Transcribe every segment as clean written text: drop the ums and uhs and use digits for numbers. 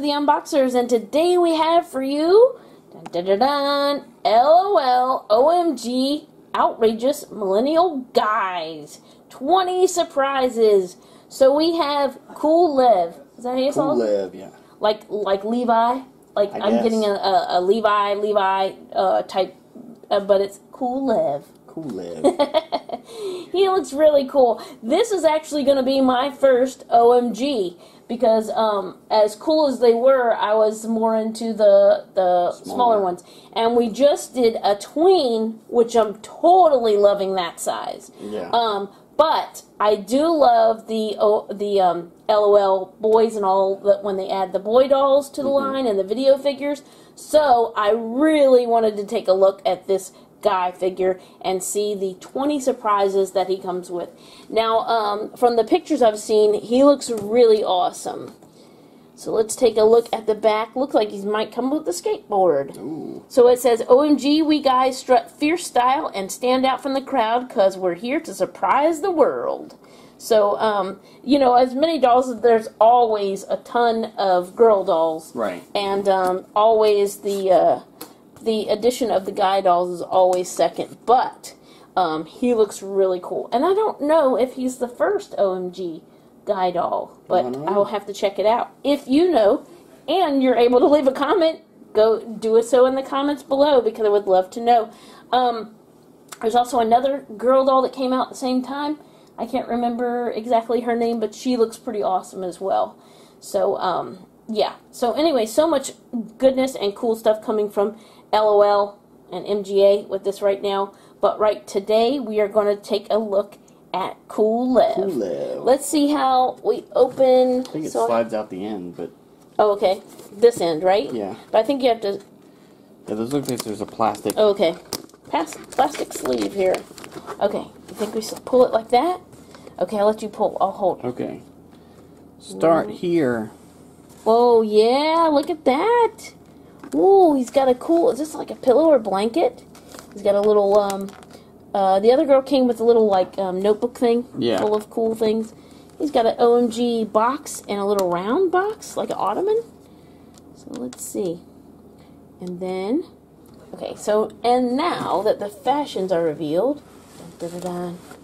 to The Unboxers, and today we have for you LOL OMG Outrageous Millennial Guys 20 Surprises. So we have Cool Lev. Is that how you call it? Cool Lev, yeah. Like Levi. Like I'm getting a Levi type, but it's Cool Lev. Cool Lev. He looks really cool. This is actually going to be my first OMG because as cool as they were, I was more into the smaller ones. And we just did a tween, which I'm totally loving that size. Yeah. But I do love the LOL boys and all that when they add the boy dolls to the line and the video figures. So I really wanted to take a look at this guy figure and see the 20 surprises that he comes with. Now, from the pictures I've seen, he looks really awesome. So let's take a look at the back. Looks like he might come with a skateboard. Ooh. So it says, OMG, we guys strut fierce style and stand out from the crowd because we're here to surprise the world. So, you know, as many dolls, there's always a ton of girl dolls. Right. And always the addition of the guy dolls is always second. But he looks really cool. And I don't know if he's the first OMG guy doll, but I will have to check it out. If you know and you're able to leave a comment, go do it so in the comments below, because I would love to know. There's also another girl doll that came out at the same time. I can't remember exactly her name, but she looks pretty awesome as well. So yeah, so anyway, so much goodness and cool stuff coming from LOL and MGA with this right now, but right today we are going to take a look at Cool Lev. Cool Lev. Let's see how we open. I think it slides out the end, but... Oh, okay. This end, right? Yeah. But I think you have to... Yeah, those look like there's a plastic... Oh, okay. Plastic sleeve here. Okay. I think we should pull it like that? Okay, I'll let you pull. I'll hold it. Okay. Start here. Oh, yeah. Look at that. Ooh, he's got a cool... Is this like a pillow or blanket? He's got a little, the other girl came with a little, like, notebook thing full of cool things. He's got an OMG box and a little round box, like an ottoman. So let's see. And then, okay, so, and now that the fashions are revealed,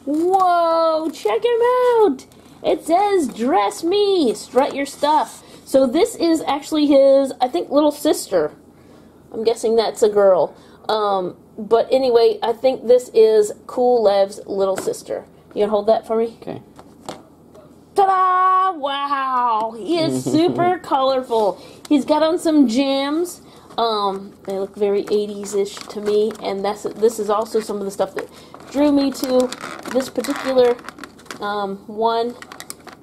whoa, check him out! It says, dress me, strut your stuff. So this is actually his, I think, little sister. I'm guessing that's a girl. But anyway, I think this is Cool Lev's little sister. You gonna hold that for me? Okay. Ta-da! Wow! He is super colorful. He's got on some gems. They look very 80s-ish to me, and this is also some of the stuff that drew me to this particular one,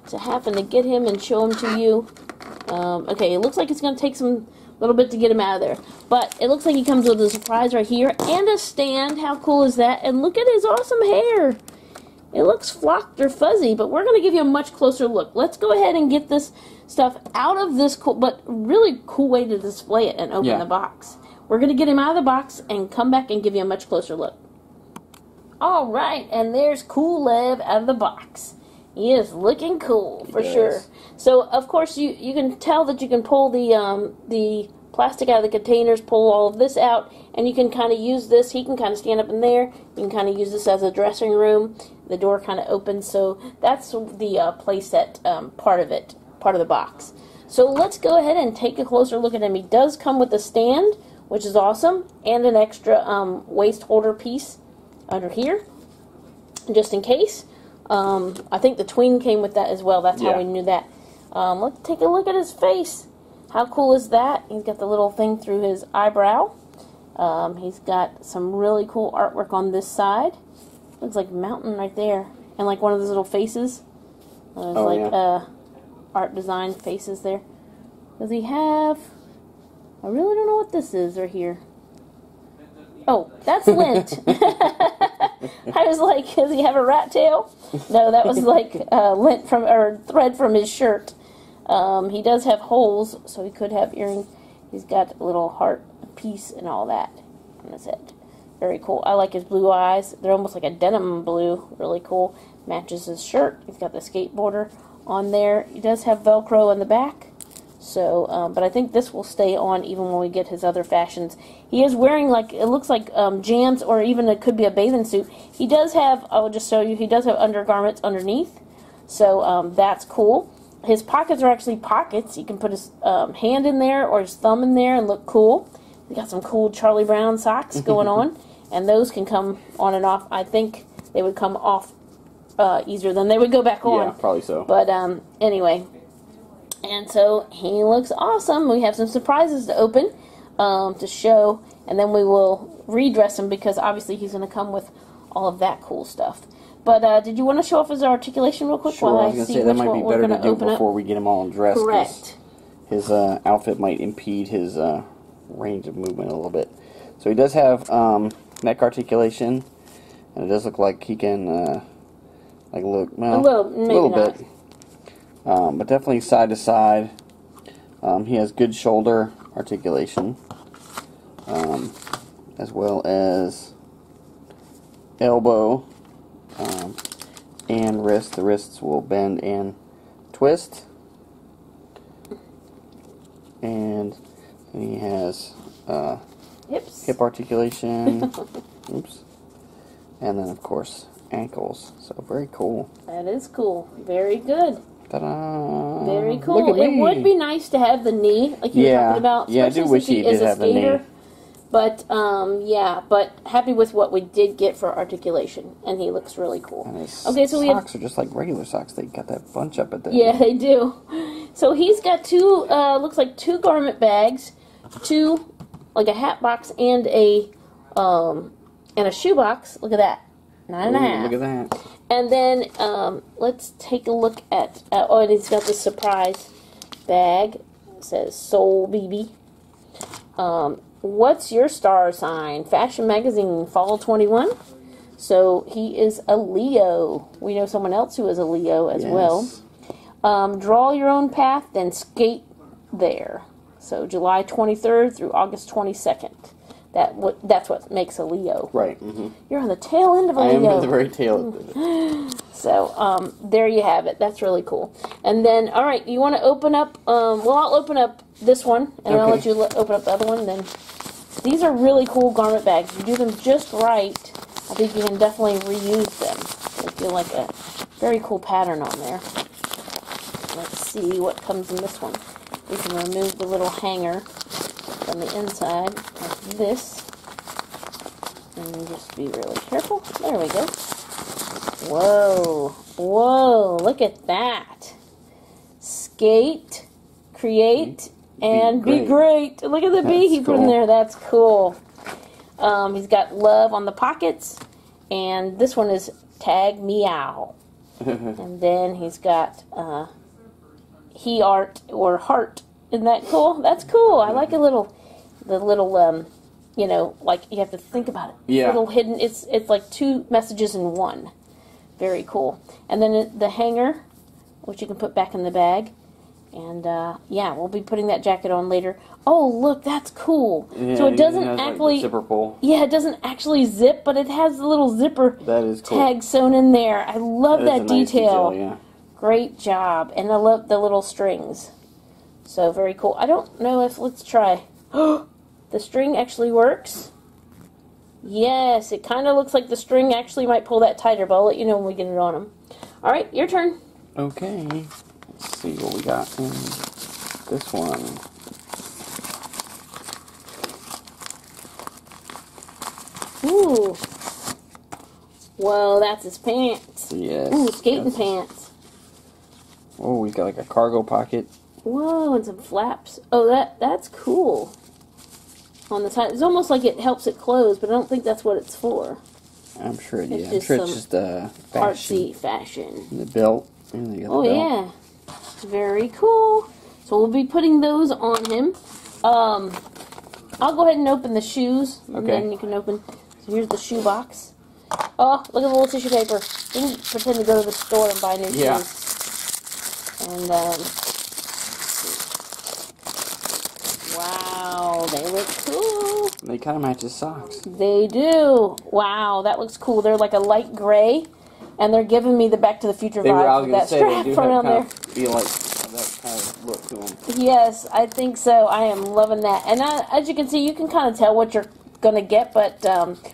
to happen to get him and show him to you. Okay, it looks like it's gonna take some... little bit to get him out of there, but it looks like he comes with a surprise right here and a stand. How cool is that? And look at his awesome hair. It looks flocked or fuzzy, but we're going to give you a much closer look. Let's go ahead and get this stuff out of this cool, but really cool way to display it and open the box. We're going to get him out of the box and come back and give you a much closer look. All right, and there's Cool Lev out of the box. He is looking cool, for sure. So, of course, you can tell that you can pull the plastic out of the containers, pull all of this out, and you can kind of use this. He can kind of stand up in there. You can kind of use this as a dressing room. The door kind of opens, so that's the playset part of the box. So let's go ahead and take a closer look at him. He does come with a stand, which is awesome, and an extra waist holder piece under here, just in case. I think the tween came with that as well. That's how we knew that. Let's take a look at his face. How cool is that? He's got the little thing through his eyebrow. He's got some really cool artwork on this side. Looks like a mountain right there. And like one of those little faces. Art design faces there. Does he have... I really don't know what this is right here. Oh, that's lint. I was like, does he have a rat tail? No, that was like lint from, or thread from his shirt. He does have holes, so he could have earrings. He's got a little heart piece and all that on his head. Very cool. I like his blue eyes. They're almost like a denim blue. Really cool. Matches his shirt. He's got the skateboarder on there. He does have Velcro in the back, So, but I think this will stay on even when we get his other fashions. He is wearing, like, it looks like jams, or even it could be a bathing suit. He does have, I will just show you, he does have undergarments underneath. So that's cool. His pockets are actually pockets. You can put his hand in there or his thumb in there and look cool. We got some cool Charlie Brown socks going on. And those can come on and off. I think they would come off easier than they would go back on. Yeah, probably so. But anyway... And so he looks awesome. We have some surprises to open, to show, and then we will redress him because obviously he's going to come with all of that cool stuff. But did you want to show off his articulation real quick? Sure, I was going to say that might be better to do before we get him all dressed. Correct. His outfit might impede his range of movement a little bit. So he does have neck articulation, and it does look like he can like look well, a little bit. But definitely side to side. He has good shoulder articulation, as well as elbow and wrist. The wrists will bend and twist. And he has hip articulation. Oops. And then, of course, ankles. So very cool. That is cool. Very good. Ta-da. Very cool. It would be nice to have the knee, like you were talking about. Yeah, I do wish he did have the knee. But, yeah, but happy with what we did get for articulation, and he looks really cool. And his okay, so socks are just like regular socks. They got that bunch up at the end. Yeah, they do. So he's got two, looks like two garment bags, two, like a hat box and a shoe box. Look at that. 9.5. Look at that. And then let's take a look at, oh, and he's got this surprise bag. It says Soul BB. What's your star sign? Fashion Magazine, Fall 21. So he is a Leo. We know someone else who is a Leo as well. Draw your own path, then skate there. So July 23rd through August 22nd. That's what makes a Leo. Right. Mm-hmm. You're on the tail end of a Leo. I am on the very tail end. So, there you have it. That's really cool. And then, all right, you want to open up, well, I'll open up this one, and I'll let you open up the other one. Then these are really cool garment bags. If you do them just right, I think you can definitely reuse them. I feel like a very cool pattern on there. Let's see what comes in this one. We can remove the little hanger on the inside like this, and just be really careful. There we go. Whoa, whoa, look at that. Skate, create, and be great. Look at the B he put in there. That's cool. He's got love on the pockets, and this one is tag meow. And then he's got he art or heart. Isn't that cool? That's cool. I like a little, the little, you know, like you have to think about it. Yeah. Little hidden. It's like two messages in one. Very cool. And then the hanger, which you can put back in the bag. And yeah, we'll be putting that jacket on later. Oh, look, that's cool. Yeah, so it doesn't actually like zipper pull. Yeah, it doesn't actually zip, but it has the little zipper tag sewn in there. I love that detail. Nice detail, yeah. Great job. And I love the little strings. So, very cool. I don't know if... Let's try. The string actually works. Yes, it kind of looks like the string actually might pull that tighter, but I'll let you know when we get it on him. All right, your turn. Okay. Let's see what we got in this one. Ooh. Whoa, that's his pants. Yes. Ooh, skating pants. Oh, he's got like a cargo pocket. Whoa, and some flaps. Oh, that's cool. On the side, it's almost like it helps it close, but I don't think that's what it's for. I'm sure it is. I'm sure it's just artsy fashion. And the belt. And the belt. Yeah, very cool. So we'll be putting those on him. I'll go ahead and open the shoes, and then you can open. So here's the shoe box. Oh, look at the little tissue paper. You can pretend to go to the store and buy new shoes. And wow, they look cool. They kind of match his socks. They do. Wow, that looks cool. They're like a light gray, and they're giving me the Back to the Future vibe with that strap around there. Be like that kind of look to them. Yes, I think so. I am loving that. And as you can see, you can kind of tell what you're going to get, but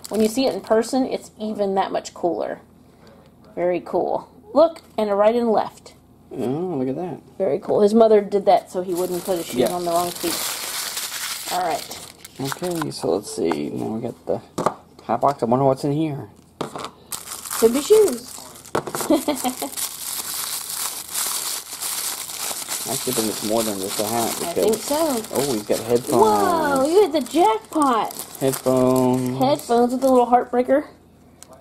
when you see it in person, it's even that much cooler. Very cool. Look, and a right and left. Oh, look at that. Very cool. His mother did that so he wouldn't put his shoes on the wrong feet. All right. Okay, so let's see. Now we got the hot box. I wonder what's in here. Could be shoes. I actually think it's more than just a hat. I think so. Oh, he's got headphones. Whoa, you hit the jackpot. Headphones. Headphones with a little heartbreaker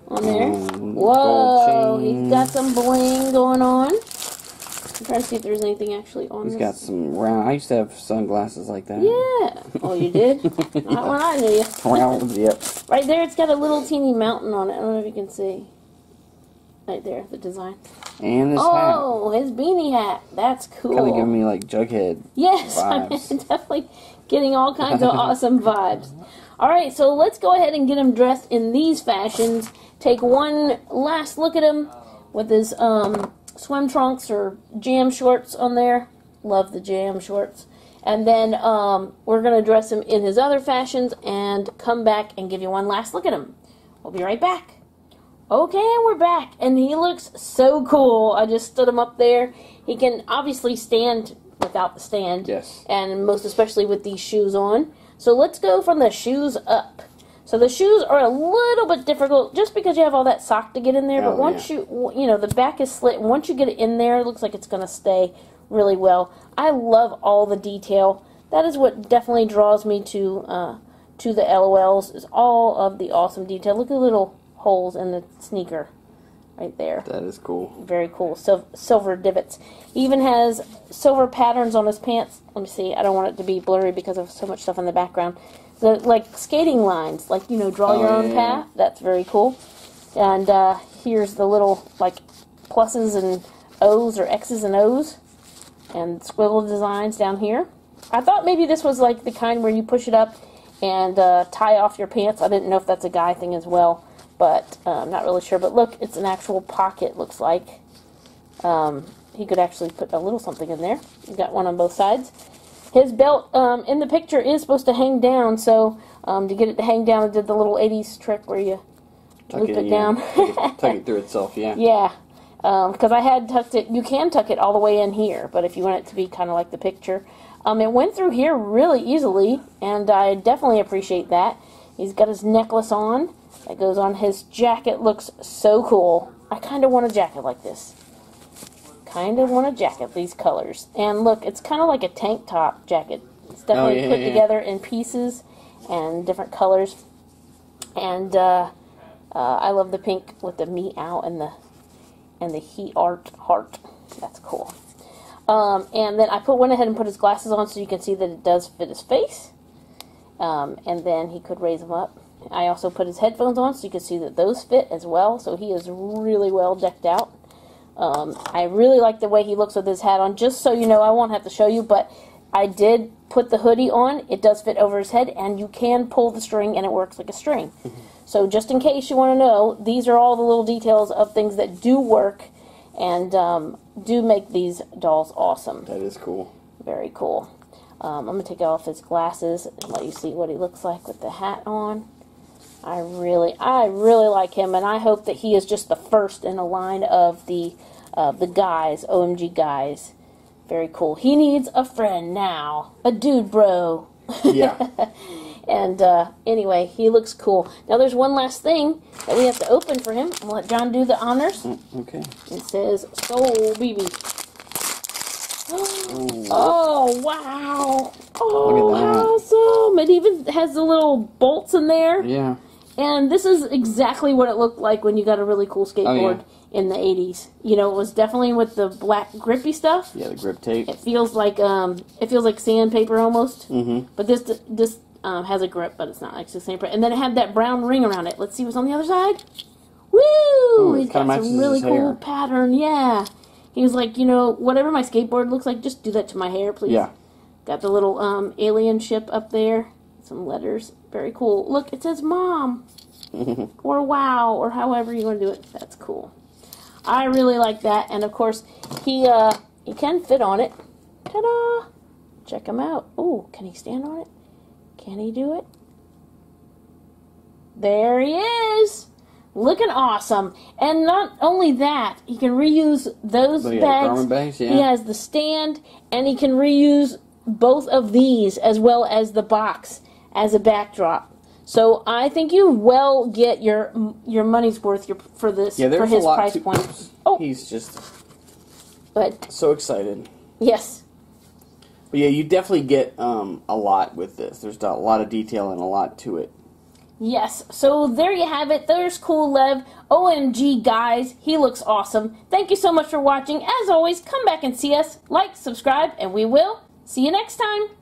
on there. Whoa, he's got some bling going on. I'm trying to see if there's anything actually on this. He's got some round... I used to have sunglasses like that. Yeah. Oh, you did? Not when I knew you. Round, yep. Right there, it's got a little teeny mountain on it. I don't know if you can see. Right there, the design. And his hat. Oh, his beanie hat. That's cool. Kind of giving me, like, Jughead yes, vibes. I'm definitely getting all kinds of awesome vibes. All right, so let's go ahead and get him dressed in these fashions. Take one last look at him with his... swim trunks or jam shorts on there. Love the jam shorts. And then we're going to dress him in his other fashions and come back and give you one last look at him. We'll be right back. Okay, and we're back. And he looks so cool. I just stood him up there. He can obviously stand without the stand. Yes. And most especially with these shoes on. So let's go from the shoes up. So the shoes are a little bit difficult just because you have all that sock to get in there. But once you know, the back is slit. And once you get it in there, it looks like it's going to stay really well. I love all the detail. That is what definitely draws me to the LOLs is all of the awesome detail. Look at the little holes in the sneaker right there. That is cool. Very cool. Silver divots. He even has silver patterns on his pants. Let me see. I don't want it to be blurry because of so much stuff in the background. The, like, skating lines, like, you know, draw your own path. That's very cool. And here's the little, like, pluses and O's or X's and O's and squiggle designs down here. I thought maybe this was, like, the kind where you push it up and tie off your pants. I didn't know if that's a guy thing as well, but I'm not really sure. But look, it's an actual pocket, looks like. He could actually put a little something in there. He's got one on both sides. His belt in the picture is supposed to hang down, so to get it to hang down, I did the little 80s trick where you loop it down. Tuck it through itself, yeah. Yeah, because I had tucked it. You can tuck it all the way in here, but if you want it to be kind of like the picture. It went through here really easily, and I definitely appreciate that. He's got his necklace on. That goes on. His jacket looks so cool. I kind of want a jacket like this. Kind of want a jacket, these colors. And look, it's kind of like a tank top jacket. It's definitely put together in pieces and different colors. And I love the pink with the meow and the he art heart. That's cool. And then I went ahead and put his glasses on so you can see that it does fit his face. And then he could raise them up. I also put his headphones on so you can see that those fit as well. So he is really well decked out. I really like the way he looks with his hat on. Just so you know, I won't have to show you, but I did put the hoodie on. It does fit over his head, and you can pull the string, and it works like a string. So just in case you want to know, these are all the little details of things that do work and do make these dolls awesome. That is cool. Very cool. I'm going to take off his glasses and let you see what he looks like with the hat on. I really like him, and I hope that he is just the first in a line of the guys, OMG guys. Very cool. He needs a friend now. A dude bro. Yeah. And anyway, he looks cool. Now there's one last thing that we have to open for him. I'll let John do the honors. Okay. It says Soul BB. Oh, wow. Oh, awesome. It even has the little bolts in there. Yeah. And this is exactly what it looked like when you got a really cool skateboard in the 80s. You know, it was definitely with the black grippy stuff. Yeah, the grip tape. It feels like sandpaper almost. Mm-hmm. But this has a grip, but it's not like sandpaper. And then it had that brown ring around it. Let's see what's on the other side. Woo! Ooh, he's got some really cool pattern. Yeah. He was like, you know, whatever my skateboard looks like, just do that to my hair, please. Yeah. Got the little alien ship up there. Some letters. Very cool. Look, it says Mom. Or Wow. Or however you want to do it. That's cool. I really like that. And, of course, he can fit on it. Ta-da! Check him out. Ooh, can he stand on it? Can he do it? There he is! Looking awesome. And not only that, he can reuse those bags. Yeah. He has the stand, and he can reuse both of these as well as the box as a backdrop. So I think you well get your money's worth for this, for his price point. Oh, he's just so excited. Yes. But yeah, you definitely get a lot with this. There's a lot of detail and a lot to it. Yes, so there you have it. There's Cool Lev. OMG, guys, he looks awesome. Thank you so much for watching. As always, come back and see us. Like, subscribe, and we will see you next time.